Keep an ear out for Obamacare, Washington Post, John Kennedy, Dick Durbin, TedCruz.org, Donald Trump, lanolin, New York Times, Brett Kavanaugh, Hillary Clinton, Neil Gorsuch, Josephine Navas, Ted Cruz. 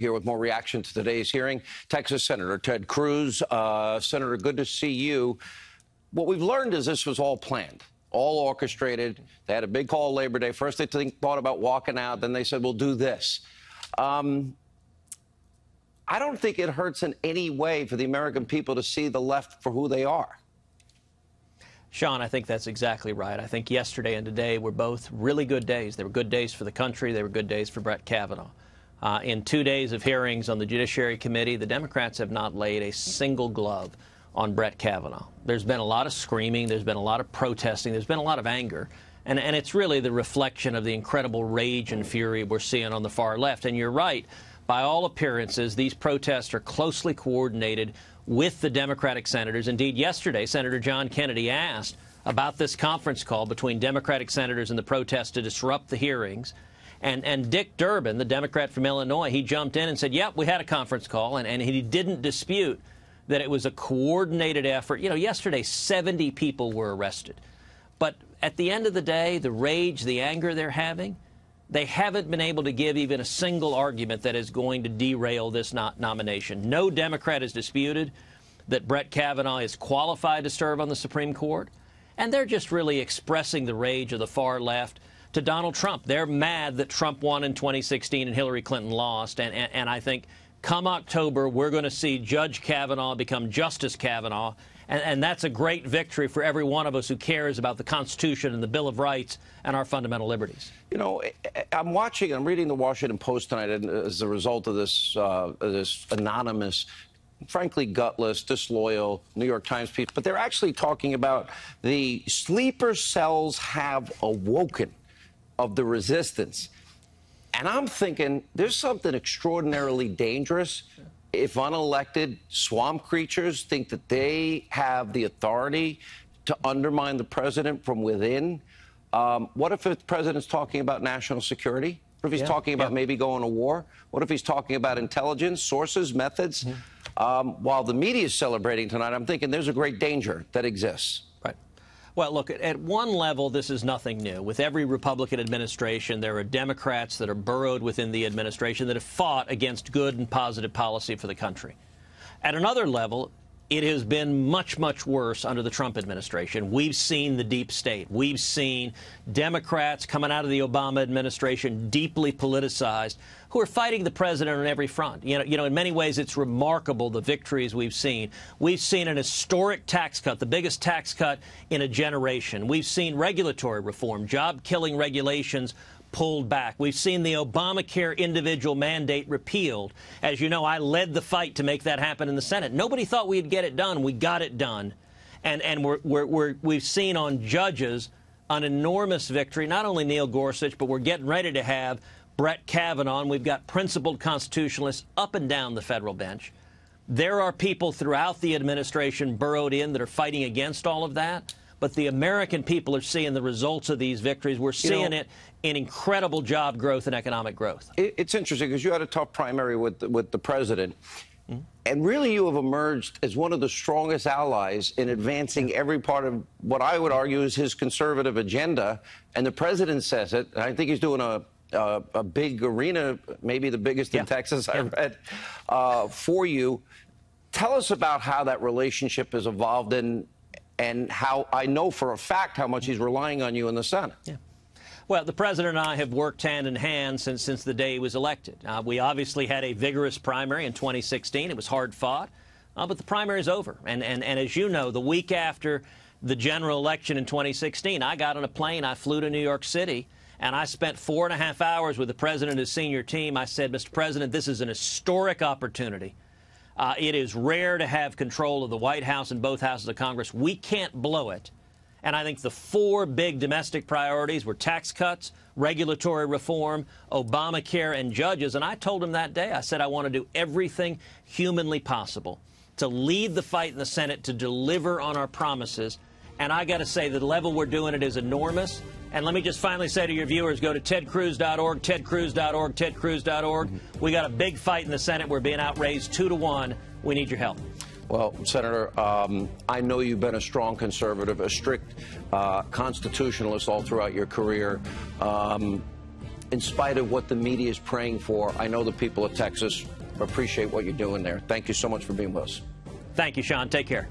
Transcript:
Here with more reaction to today's hearing, Texas Senator Ted Cruz. Senator, good to see you. What we've learned is this was all planned, all orchestrated. They had a big call Labor Day. First, they thought about walking out. Then they said, we'll do this. I don't think it hurts in any way for the American people to see the left for who they are. Sean, I think that's exactly right. I think yesterday and today were both really good days. They were good days for the country. They were good days for Brett Kavanaugh. In 2 days of hearings on the Judiciary Committee, the Democrats have not laid a single glove on Brett Kavanaugh. There's been a lot of screaming. There's been a lot of protesting. There's been a lot of anger. And it's really the reflection of the incredible rage and fury we're seeing on the far left. And you're right. By all appearances, these protests are closely coordinated with the Democratic senators. Indeed, yesterday, Senator John Kennedy asked about this conference call between Democratic senators and the protests to disrupt the hearings. And Dick Durbin, the Democrat from Illinois, he jumped in and said, yep, we had a conference call, and he didn't dispute that it was a coordinated effort. You know, yesterday, 70 people were arrested. But at the end of the day, the rage, the anger they're having, they haven't been able to give even a single argument that is going to derail this nomination. No Democrat has disputed that Brett Kavanaugh is qualified to serve on the Supreme Court, and they're just really expressing the rage of the far left to Donald Trump. They're mad that Trump won in 2016 and Hillary Clinton lost. And I think come October, we're going to see Judge Kavanaugh become Justice Kavanaugh. And that's a great victory for every one of us who cares about the Constitution and the Bill of Rights and our fundamental liberties. You know, I'm reading the Washington Post tonight as a result of this, this anonymous, frankly gutless, disloyal New York Times piece. But they're actually talking about the sleeper cells have awoken of the resistance. And I'm thinking there's something extraordinarily dangerous if unelected swamp creatures think that they have the authority to undermine the president from within. What if the president's talking about national security? What if he's talking about maybe going to war? What if he's talking about intelligence, sources, methods? While the media is celebrating tonight, I'm thinking there's a great danger that exists. Well, look, at one level, this is nothing new. With every Republican administration, there are Democrats that are burrowed within the administration that have fought against good and positive policy for the country. At another level, it has been much, much worse under the Trump administration. We've seen the deep state. We've seen Democrats coming out of the Obama administration deeply politicized who are fighting the president on every front. You know, in many ways, it's remarkable the victories we've seen. We've seen an historic tax cut, the biggest tax cut in a generation. We've seen regulatory reform, job-killing regulations pulled back. We've seen the Obamacare individual mandate repealed. As you know, I led the fight to make that happen in the Senate. Nobody thought we'd get it done. We got it done. And we've seen on judges an enormous victory, not only Neil Gorsuch, but we're getting ready to have Brett Kavanaugh. And we've got principled constitutionalists up and down the federal bench. There are people throughout the administration burrowed in that are fighting against all of that. But the American people are seeing the results of these victories. We're seeing it in incredible job growth and economic growth. It's interesting because you had a tough primary with the president. And really you have emerged as one of the strongest allies in advancing every part of what I would argue is his conservative agenda. And the president says it. And I think he's doing a big arena, maybe the biggest in Texas, I read, for you. Tell us about how that relationship has evolved and how I know for a fact how much he's relying on you in the Senate. Yeah. Well, the president and I have worked hand in hand since the day he was elected. We obviously had a vigorous primary in 2016. It was hard fought, but the primary is over. And as you know, the week after the general election in 2016, I got on a plane. I flew to New York City, and I spent 4.5 hours with the president and his senior team. I said, Mr. President, this is an historic opportunity. It is rare to have control of the White House and both houses of Congress. We can't blow it. And I think the four big domestic priorities were tax cuts, regulatory reform, Obamacare, and judges. And I told him that day, I said, I want to do everything humanly possible to lead the fight in the Senate to deliver on our promises. And I got to say, the level we're doing it is enormous. And let me just finally say to your viewers, go to TedCruz.org, TedCruz.org, TedCruz.org. We got a big fight in the Senate. We're being outraised 2-1. We need your help. Well, Senator, I know you've been a strong conservative, a strict constitutionalist all throughout your career. in spite of what the media is praying for, I know the people of Texas appreciate what you're doing there. Thank you so much for being with us. Thank you, Sean. Take care.